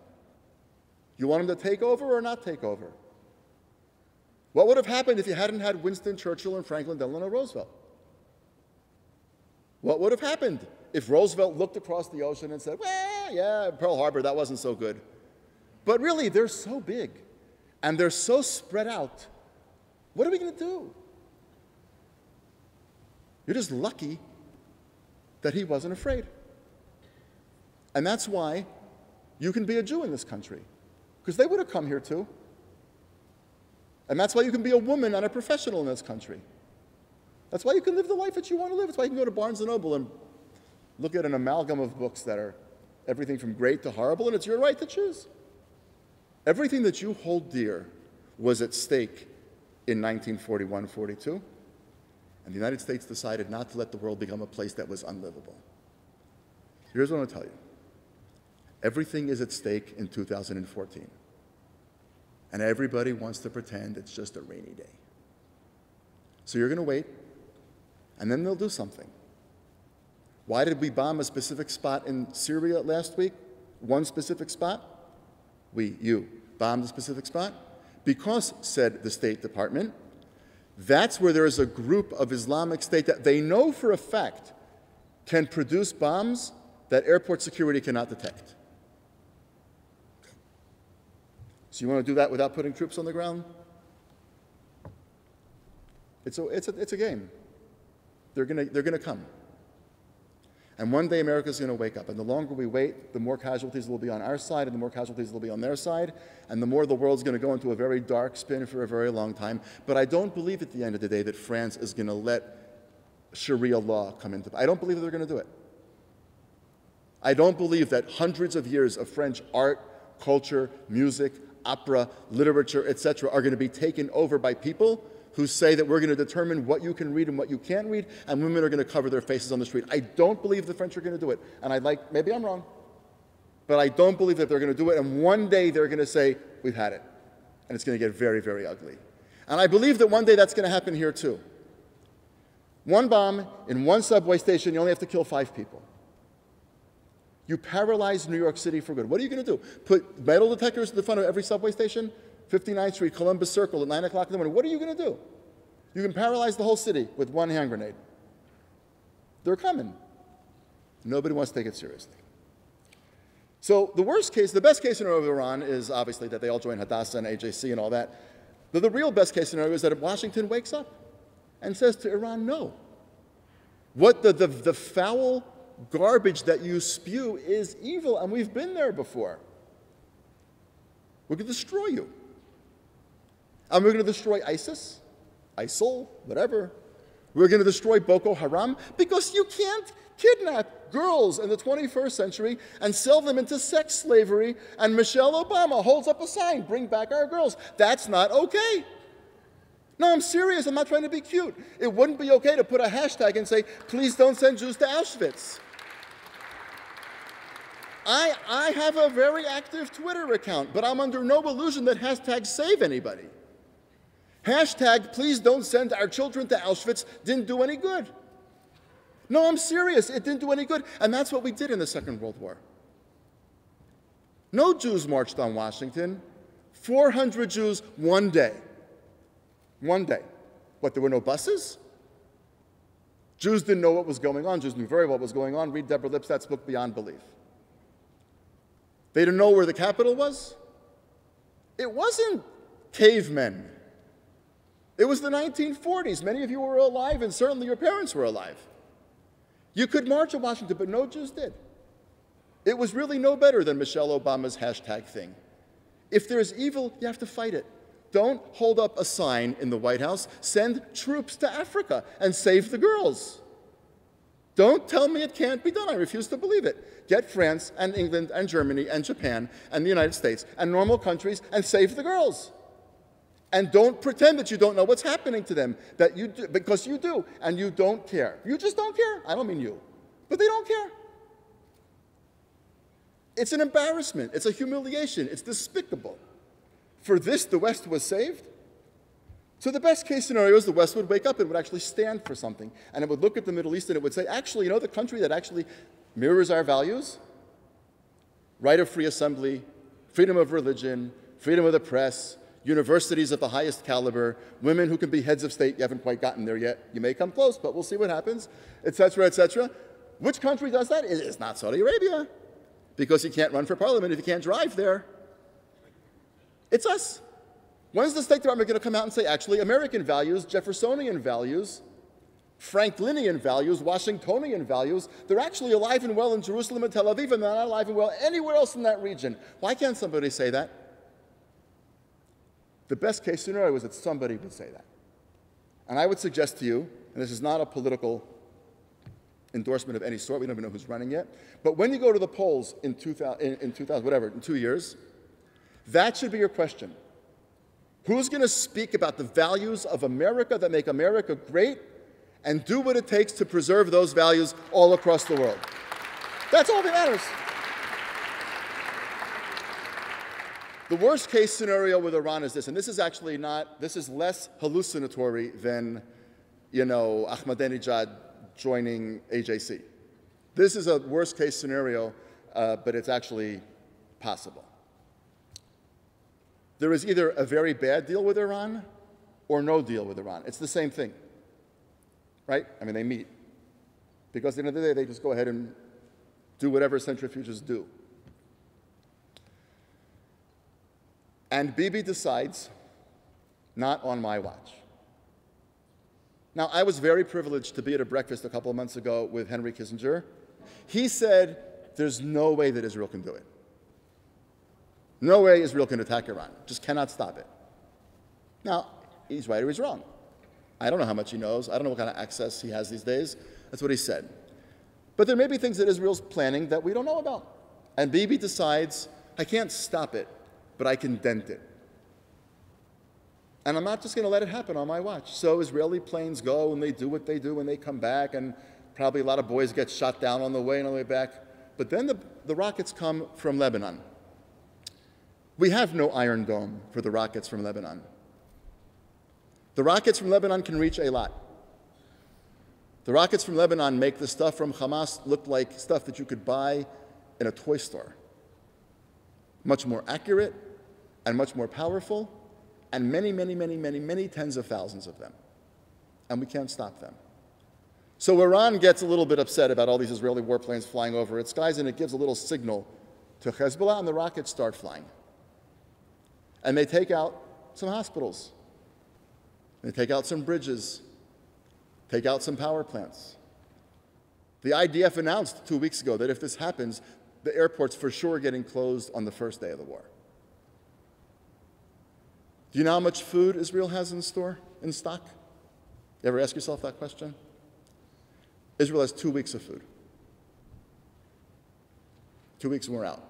You want them to take over or not take over? What would have happened if you hadn't had Winston Churchill and Franklin Delano Roosevelt? What would have happened if Roosevelt looked across the ocean and said, well, yeah, Pearl Harbor, that wasn't so good. But really, they're so big and they're so spread out. What are we going to do? You're just lucky that he wasn't afraid. And that's why you can be a Jew in this country, because they would have come here too. And that's why you can be a woman and a professional in this country. That's why you can live the life that you want to live. That's why you can go to Barnes and Noble and look at an amalgam of books that are everything from great to horrible, and it's your right to choose. Everything that you hold dear was at stake in nineteen forty-one forty-two, and the United States decided not to let the world become a place that was unlivable. Here's what I'm going to tell you. Everything is at stake in two thousand fourteen, and everybody wants to pretend it's just a rainy day. So you're going to wait, and then they'll do something. Why did we bomb a specific spot in Syria last week? One specific spot? We, you, bombed a specific spot? Because, said the State Department, that's where there is a group of Islamic State that they know for a fact can produce bombs that airport security cannot detect. So you want to do that without putting troops on the ground? It's a, it's a, it's a game. They're gonna, they're gonna come. And one day America's going to wake up. And the longer we wait, the more casualties will be on our side, and the more casualties will be on their side, and the more the world's going to go into a very dark spin for a very long time. But I don't believe at the end of the day that France is going to let Sharia law come into play. I don't believe that they're going to do it. I don't believe that hundreds of years of French art, culture, music, opera, literature, et cetera are going to be taken over by people who say that we're going to determine what you can read and what you can't read, and women are going to cover their faces on the street. I don't believe the French are going to do it. And I'd like, maybe I'm wrong, but I don't believe that they're going to do it. And one day they're going to say, we've had it. And it's going to get very, very ugly. And I believe that one day that's going to happen here too. One bomb in one subway station, you only have to kill five people. You paralyze New York City for good. What are you going to do? Put metal detectors in the front of every subway station? fifty-ninth Street, Columbus Circle at nine o'clock in the morning. What are you going to do? You can paralyze the whole city with one hand grenade. They're coming. Nobody wants to take it seriously. So the worst case, the best case scenario of Iran is obviously that they all join Hadassah and A J C and all that. But the real best case scenario is that Washington wakes up and says to Iran, no. What the, the, the foul garbage that you spew is evil, and we've been there before. We're going to destroy you. And we're going to destroy ISIS, ISIL, whatever. We're going to destroy Boko Haram, because you can't kidnap girls in the twenty-first century and sell them into sex slavery, and Michelle Obama holds up a sign, bring back our girls. That's not okay. No, I'm serious. I'm not trying to be cute. It wouldn't be okay to put a hashtag and say, please don't send Jews to Auschwitz. I, I have a very active Twitter account, but I'm under no illusion that hashtags save anybody. Hashtag, please don't send our children to Auschwitz, didn't do any good. No, I'm serious. It didn't do any good. And that's what we did in the Second World War. No Jews marched on Washington. four hundred Jews one day. One day. What, there were no buses? Jews didn't know what was going on. Jews knew very well what was going on. Read Deborah Lipstad's book, Beyond Belief. They didn't know where the capital was. It wasn't cavemen. It was the nineteen forties. Many of you were alive, and certainly your parents were alive. You could march in Washington, but no Jews did. It was really no better than Michelle Obama's hashtag thing. If there's evil, you have to fight it. Don't hold up a sign in the White House. Send troops to Africa and save the girls. Don't tell me it can't be done. I refuse to believe it. Get France and England and Germany and Japan and the United States and normal countries and save the girls. And don't pretend that you don't know what's happening to them, that you do, because you do, and you don't care. You just don't care. I don't mean you, but they don't care. It's an embarrassment. It's a humiliation. It's despicable. For this, the West was saved. So the best case scenario is the West would wake up and would actually stand for something. And it would look at the Middle East and it would say, actually, you know, the country that actually mirrors our values? Right of free assembly, freedom of religion, freedom of the press, universities of the highest caliber, women who can be heads of state. You haven't quite gotten there yet. You may come close, but we'll see what happens, et cetera, et cetera. Which country does that? It's not Saudi Arabia, because you can't run for parliament if you can't drive there. It's us. When's the State Department going to come out and say, actually, American values, Jeffersonian values, Franklinian values, Washingtonian values, they're actually alive and well in Jerusalem and Tel Aviv, and they're not alive and well anywhere else in that region. Why can't somebody say that? The best case scenario was that somebody would say that. And I would suggest to you, and this is not a political endorsement of any sort, we don't even know who's running yet, but when you go to the polls in two thousand, in, in two thousand whatever, in two years, that should be your question. Who's going to speak about the values of America that make America great and do what it takes to preserve those values all across the world? That's all that matters. The worst case scenario with Iran is this, and this is actually not, this is less hallucinatory than, you know, Ahmadinejad joining A J C. This is a worst case scenario, uh, but it's actually possible. There is either a very bad deal with Iran or no deal with Iran. It's the same thing, right? I mean, they meet. Because at the end of the day, they just go ahead and do whatever centrifuges do. And Bibi decides, not on my watch. Now, I was very privileged to be at a breakfast a couple of months ago with Henry Kissinger. He said, there's no way that Israel can do it. No way Israel can attack Iran. Just cannot stop it. Now, he's right or he's wrong. I don't know how much he knows. I don't know what kind of access he has these days. That's what he said. But there may be things that Israel's planning that we don't know about. And Bibi decides, I can't stop it, but I can dent it. And I'm not just going to let it happen on my watch. So Israeli planes go, and they do what they do, and they come back, and probably a lot of boys get shot down on the way and on the way back. But then the, the rockets come from Lebanon. We have no Iron Dome for the rockets from Lebanon. The rockets from Lebanon can reach a lot. The rockets from Lebanon make the stuff from Hamas look like stuff that you could buy in a toy store. Much more accurate and much more powerful, and many, many, many, many, many tens of thousands of them. And we can't stop them. So Iran gets a little bit upset about all these Israeli warplanes flying over its skies, and it gives a little signal to Hezbollah, and the rockets start flying. And they take out some hospitals. They take out some bridges. Take out some power plants. The I D F announced two weeks ago that if this happens, the airport's for sure getting closed on the first day of the war. Do you know how much food Israel has in store, in stock? You ever ask yourself that question? Israel has two weeks of food. Two weeks and we're out.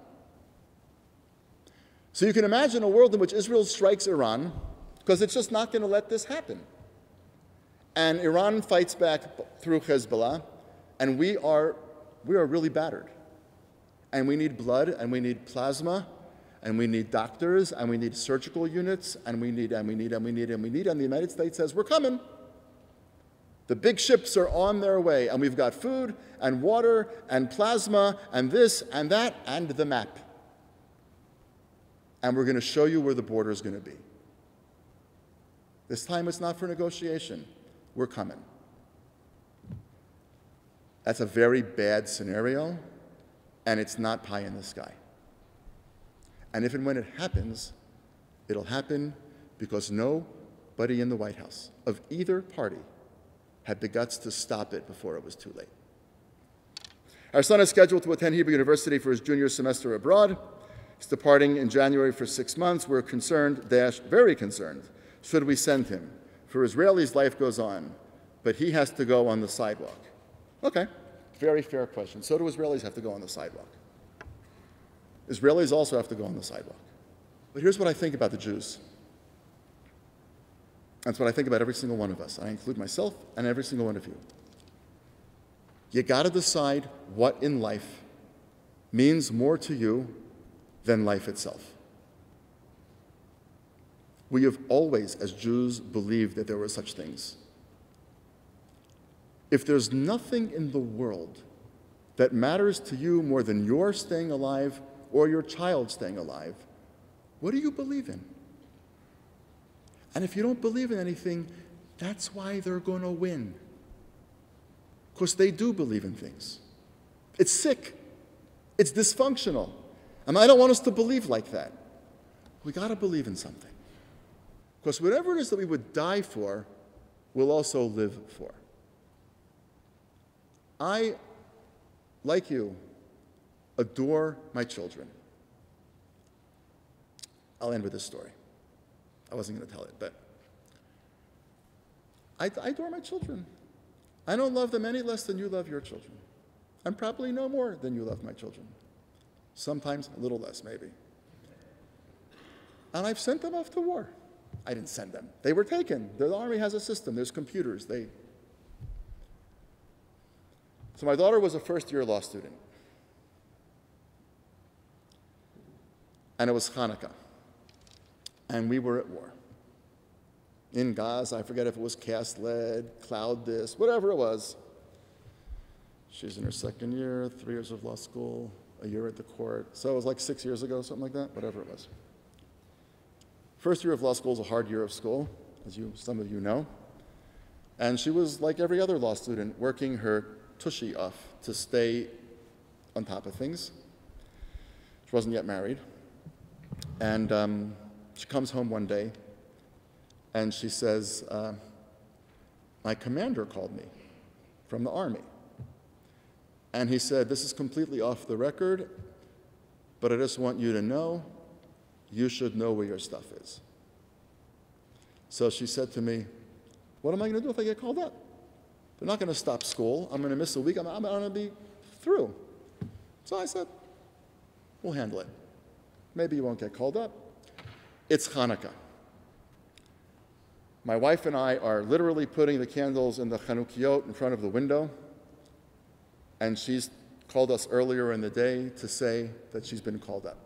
So you can imagine a world in which Israel strikes Iran because it's just not going to let this happen. And Iran fights back through Hezbollah, and we are, we are really battered. And we need blood, and we need plasma, and we need doctors, and we need surgical units, and we need, and we need, and we need, and we need, and the United States says, we're coming. The big ships are on their way, and we've got food, and water, and plasma, and this, and that, and the map. And we're going to show you where the border is going to be. This time it's not for negotiation. We're coming. That's a very bad scenario, and it's not pie in the sky. And if and when it happens, it'll happen because nobody in the White House of either party had the guts to stop it before it was too late. Our son is scheduled to attend Hebrew University for his junior semester abroad. He's departing in January for six months. We're concerned, dash, very concerned, should we send him? For Israelis, life goes on, but he has to go on the sidewalk. Okay, very fair question. So do Israelis have to go on the sidewalk. Israelis also have to go on the sidewalk. But here's what I think about the Jews. That's what I think about every single one of us. I include myself and every single one of you. You gotta decide what in life means more to you than life itself. We have always, as Jews, believed that there were such things. If there's nothing in the world that matters to you more than your staying alive or your child staying alive, what do you believe in? And if you don't believe in anything, that's why they're going to win. Because they do believe in things. It's sick. It's dysfunctional. And I don't want us to believe like that. We got to believe in something. Because whatever it is that we would die for, we'll also live for. I, like you, adore my children. I'll end with this story. I wasn't going to tell it, but I, I adore my children. I don't love them any less than you love your children. And probably no more than you love my children. Sometimes a little less, maybe. And I've sent them off to war. I didn't send them. They were taken. The army has a system. There's computers. They... So my daughter was a first-year law student. And it was Hanukkah. And we were at war. In Gaza, I forget if it was cast lead, cloud this, whatever it was. She's in her second year, three years of law school, a year at the court. So it was like six years ago, something like that, whatever it was. First year of law school is a hard year of school, as you, some of you know. And she was, like every other law student, working her tushy off to stay on top of things. She wasn't yet married. And um, she comes home one day, and she says, uh, my commander called me from the army. And he said, this is completely off the record, but I just want you to know you should know where your stuff is. So she said to me, what am I going to do if I get called up? They're not going to stop school. I'm going to miss a week. I'm, I'm going to be through. So I said, we'll handle it. Maybe you won't get called up. It's Hanukkah. My wife and I are literally putting the candles in the Hanukkiah in front of the window. And she's called us earlier in the day to say that she's been called up.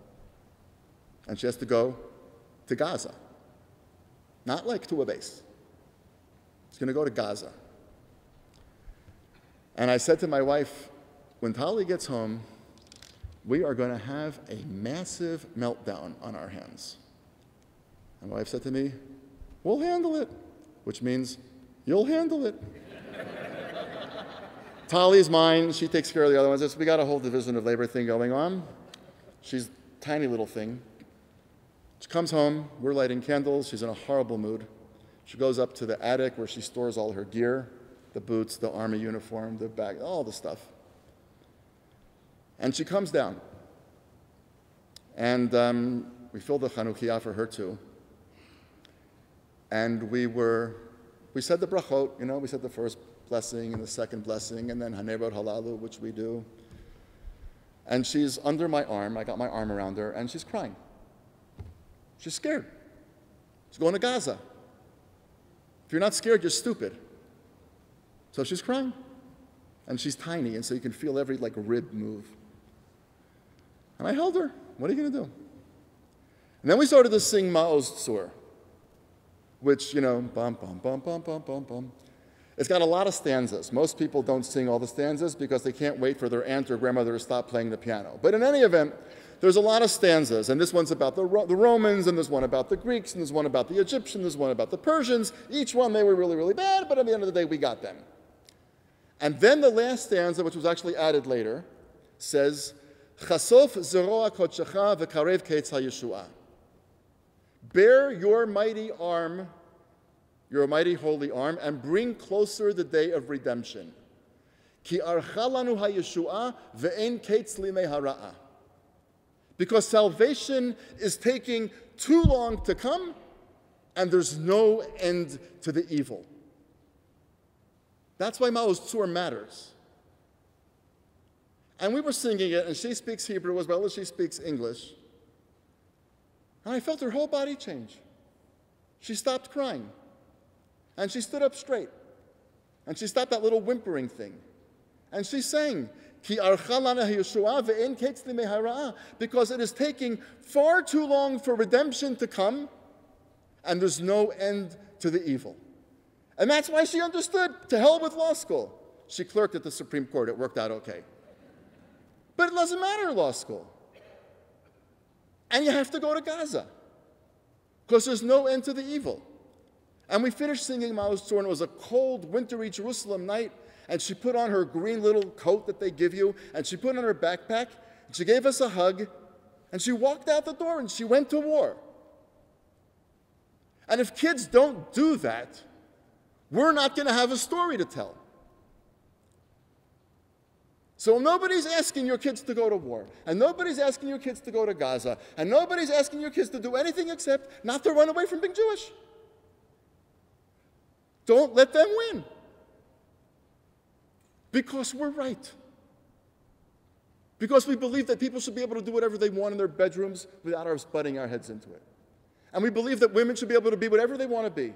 And she has to go to Gaza. Not like to a base. She's going to go to Gaza. And I said to my wife, when Tali gets home, we are going to have a massive meltdown on our hands. And my wife said to me, we'll handle it, which means you'll handle it. Tali's mine. She takes care of the other ones. We got a whole division of labor thing going on. She's a tiny little thing. She comes home, we're lighting candles, she's in a horrible mood. She goes up to the attic where she stores all her gear, the boots, the army uniform, the bag, all the stuff. And she comes down. And um, we filled the Hanukkiah for her too. And we were, we said the brachot, you know, we said the first blessing and the second blessing, and then Hanerot Halalu, which we do. and she's under my arm. I got my arm around her, and she's crying. She's scared. She's going to Gaza. If you're not scared, you're stupid. So she's crying, and she's tiny, and so you can feel every, like, rib move. And I held her. What are you going to do? And then we started to sing Ma'oz Tzur, which, you know, bum, bum, bum, bum, bum, bum, bum. It's got a lot of stanzas. Most people don't sing all the stanzas because they can't wait for their aunt or grandmother to stop playing the piano. But in any event, there's a lot of stanzas, and this one's about the, Ro the Romans, and there's one about the Greeks, and there's one about the Egyptians, there's one about the Persians. Each one, they were really, really bad, but at the end of the day, we got them. And then the last stanza, which was actually added later, says, Chasof zeroa kotshecha v'karev keitz ha'yeshua. Bear your mighty arm, your mighty holy arm, and bring closer the day of redemption. Ki archa lanu ha'yeshua ve'en keitz limei hara'a. Because salvation is taking too long to come, and there's no end to the evil. That's why Ma'oz Tzur matters. And we were singing it, and she speaks Hebrew as well as she speaks English. And I felt her whole body change. She stopped crying. And she stood up straight. And she stopped that little whimpering thing. And she sang, Ki archa lana ha'yeshua ve'en keitz limei hara'a, because it is taking far too long for redemption to come, and there's no end to the evil. And that's why she understood, to hell with law school. She clerked at the Supreme Court. It worked out okay. But it doesn't matter, law school. And you have to go to Gaza, because there's no end to the evil. And we finished singing Ma'oz Tzur, and it was a cold, wintry Jerusalem night, and she put on her green little coat that they give you, and she put on her backpack, and she gave us a hug, and she walked out the door, and she went to war. And if kids don't do that, we're not going to have a story to tell. So nobody's asking your kids to go to war, and nobody's asking your kids to go to Gaza, and nobody's asking your kids to do anything except not to run away from being Jewish. Don't let them win, because we're right. Because we believe that people should be able to do whatever they want in their bedrooms without us butting our heads into it. And we believe that women should be able to be whatever they want to be.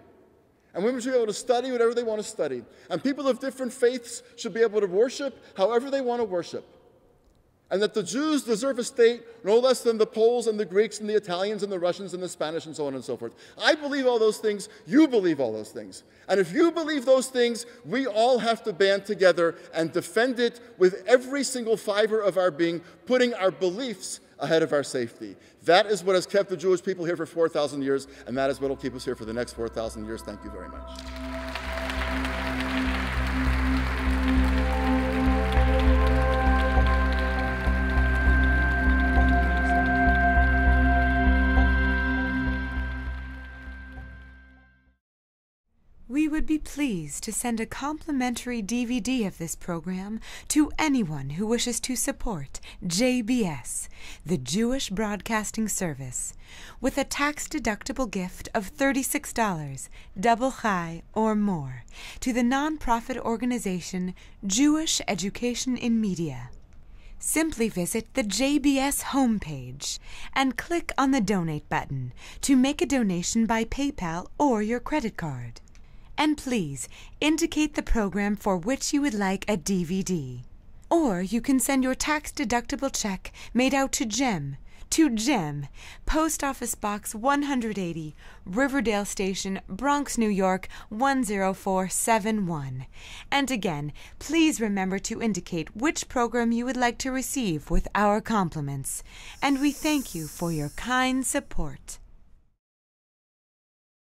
And women should be able to study whatever they want to study. And people of different faiths should be able to worship however they want to worship. And that the Jews deserve a state no less than the Poles and the Greeks and the Italians and the Russians and the Spanish and so on and so forth. I believe all those things. You believe all those things. And if you believe those things, we all have to band together and defend it with every single fiber of our being, putting our beliefs ahead of our safety. That is what has kept the Jewish people here for four thousand years, and that is what will keep us here for the next four thousand years. Thank you very much. We would be pleased to send a complimentary D V D of this program to anyone who wishes to support J B S, the Jewish Broadcasting Service, with a tax-deductible gift of thirty-six dollars, double chai or more, to the nonprofit organization Jewish Education in Media. Simply visit the J B S homepage and click on the Donate button to make a donation by PayPal or your credit card. And please indicate the program for which you would like a D V D. Or you can send your tax-deductible check made out to Jem, to Jem, Post Office Box one eighty, Riverdale Station, Bronx, New York, one zero four seven one. And again, please remember to indicate which program you would like to receive with our compliments. And we thank you for your kind support.